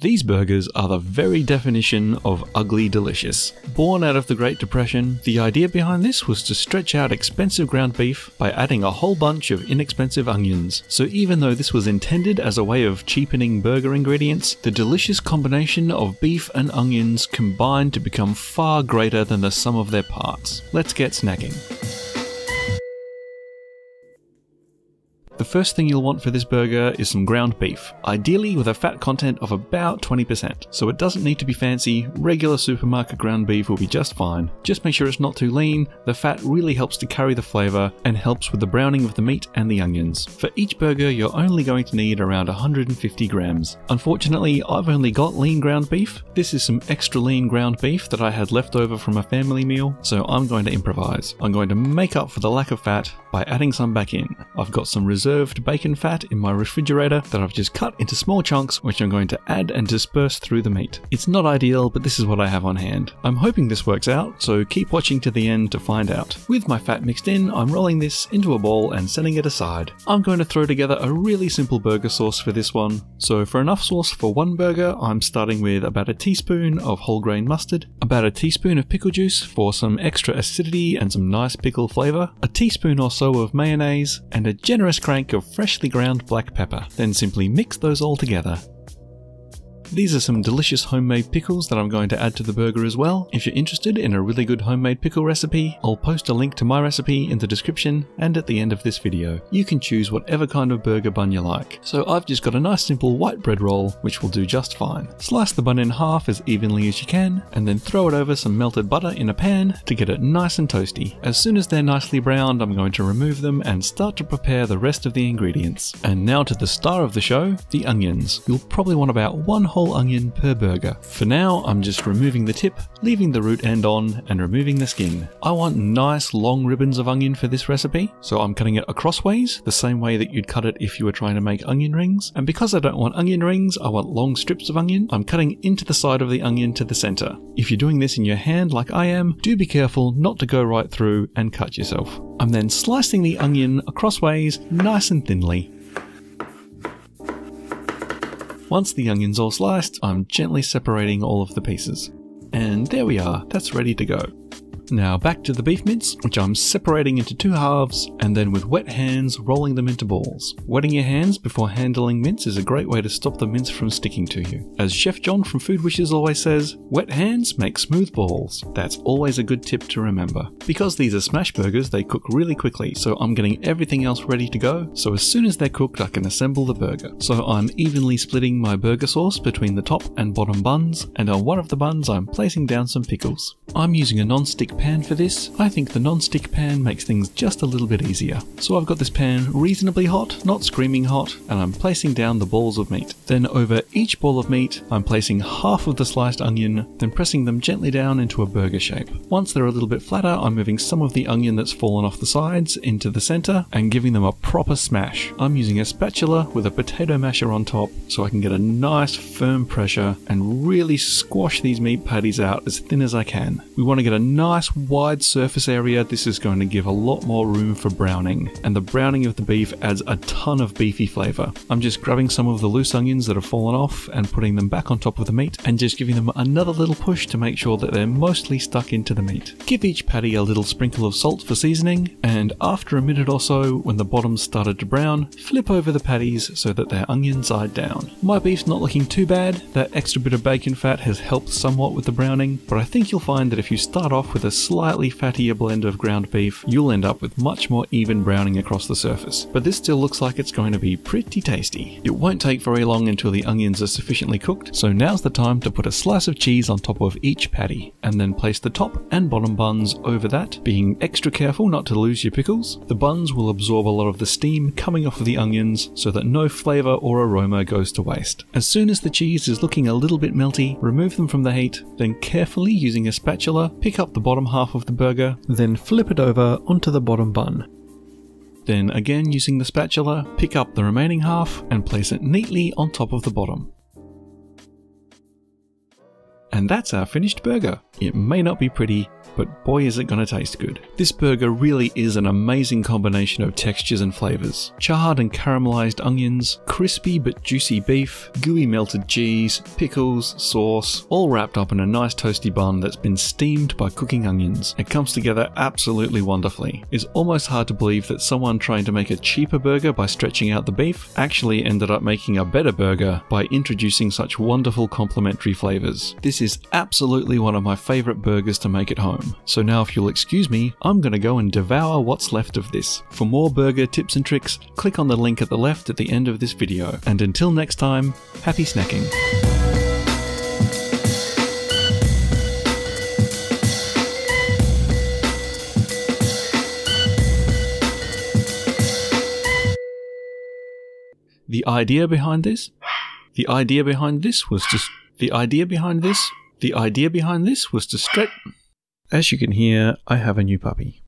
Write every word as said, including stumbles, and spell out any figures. These burgers are the very definition of ugly delicious. Born out of the Great Depression, the idea behind this was to stretch out expensive ground beef by adding a whole bunch of inexpensive onions. So even though this was intended as a way of cheapening burger ingredients, the delicious combination of beef and onions combined to become far greater than the sum of their parts. Let's get snacking. The first thing you'll want for this burger is some ground beef, ideally with a fat content of about twenty percent, so it doesn't need to be fancy. Regular supermarket ground beef will be just fine. Just make sure it's not too lean. The fat really helps to carry the flavour and helps with the browning of the meat and the onions. For each burger you're only going to need around one hundred fifty grams. Unfortunately I've only got lean ground beef. This is some extra lean ground beef that I had left over from a family meal, so I'm going to improvise. I'm going to make up for the lack of fat by adding some back in. I've got some reserve Preserved bacon fat in my refrigerator that I've just cut into small chunks, which I'm going to add and disperse through the meat. It's not ideal, but this is what I have on hand. I'm hoping this works out, so keep watching to the end to find out. With my fat mixed in, I'm rolling this into a ball and setting it aside. I'm going to throw together a really simple burger sauce for this one. So for enough sauce for one burger, I'm starting with about a teaspoon of whole grain mustard, about a teaspoon of pickle juice for some extra acidity and some nice pickle flavour, a teaspoon or so of mayonnaise, and a generous crank of freshly ground black pepper. Then simply mix those all together. These are some delicious homemade pickles that I'm going to add to the burger as well. If you're interested in a really good homemade pickle recipe, I'll post a link to my recipe in the description and at the end of this video. You can choose whatever kind of burger bun you like. So I've just got a nice simple white bread roll, which will do just fine. Slice the bun in half as evenly as you can, and then throw it over some melted butter in a pan to get it nice and toasty. As soon as they're nicely browned, I'm going to remove them and start to prepare the rest of the ingredients. And now to the star of the show, the onions. You'll probably want about one whole onion per burger. For now, I'm just removing the tip, leaving the root end on, and removing the skin. I want nice long ribbons of onion for this recipe, so I'm cutting it across ways, the same way that you'd cut it if you were trying to make onion rings. And because I don't want onion rings, I want long strips of onion. I'm cutting into the side of the onion to the center. If you're doing this in your hand like I am, do be careful not to go right through and cut yourself. I'm then slicing the onion across ways, nice and thinly. Once the onion's all sliced, I'm gently separating all of the pieces. And there we are, that's ready to go. Now back to the beef mince, which I'm separating into two halves, and then with wet hands, rolling them into balls. Wetting your hands before handling mince is a great way to stop the mince from sticking to you. As Chef John from Food Wishes always says, wet hands make smooth balls. That's always a good tip to remember. Because these are smash burgers, they cook really quickly, so I'm getting everything else ready to go, so as soon as they're cooked I can assemble the burger. So I'm evenly splitting my burger sauce between the top and bottom buns, and on one of the buns I'm placing down some pickles. I'm using a non-stick pan for this. I think the non-stick pan makes things just a little bit easier. So I've got this pan reasonably hot, not screaming hot, and I'm placing down the balls of meat. Then over each ball of meat, I'm placing half of the sliced onion, then pressing them gently down into a burger shape. Once they're a little bit flatter, I'm moving some of the onion that's fallen off the sides into the center and giving them a proper smash. I'm using a spatula with a potato masher on top so I can get a nice firm pressure and really squash these meat patties out as thin as I can. We want to get a nice wide surface area. This is going to give a lot more room for browning, and the browning of the beef adds a ton of beefy flavour. I'm just grabbing some of the loose onions that have fallen off and putting them back on top of the meat and just giving them another little push to make sure that they're mostly stuck into the meat. Give each patty a little sprinkle of salt for seasoning, and after a minute or so, when the bottom's started to brown, flip over the patties so that they're onion side down. My beef's not looking too bad. That extra bit of bacon fat has helped somewhat with the browning, but I think you'll find that if you start off with a slightly fattier blend of ground beef, you'll end up with much more even browning across the surface. But this still looks like it's going to be pretty tasty. It won't take very long until the onions are sufficiently cooked, so now's the time to put a slice of cheese on top of each patty, and then place the top and bottom buns over that, being extra careful not to lose your pickles. The buns will absorb a lot of the steam coming off of the onions so that no flavour or aroma goes to waste. As soon as the cheese is looking a little bit melty, remove them from the heat, then carefully using a spatula, pick up the bottom half of the burger, then flip it over onto the bottom bun. Then again using the spatula, pick up the remaining half and place it neatly on top of the bottom. And that's our finished burger. It may not be pretty, but boy is it gonna taste good. This burger really is an amazing combination of textures and flavours. Charred and caramelised onions, crispy but juicy beef, gooey melted cheese, pickles, sauce, all wrapped up in a nice toasty bun that's been steamed by cooking onions. It comes together absolutely wonderfully. It's almost hard to believe that someone trying to make a cheaper burger by stretching out the beef actually ended up making a better burger by introducing such wonderful complementary flavours. This is absolutely one of my favourite burgers to make at home. So now if you'll excuse me, I'm going to go and devour what's left of this. For more burger tips and tricks, click on the link at the left at the end of this video. And until next time, happy snacking. The idea behind this, the idea behind this was just, the idea behind this, the idea behind this was to stretch. As you can hear, I have a new puppy.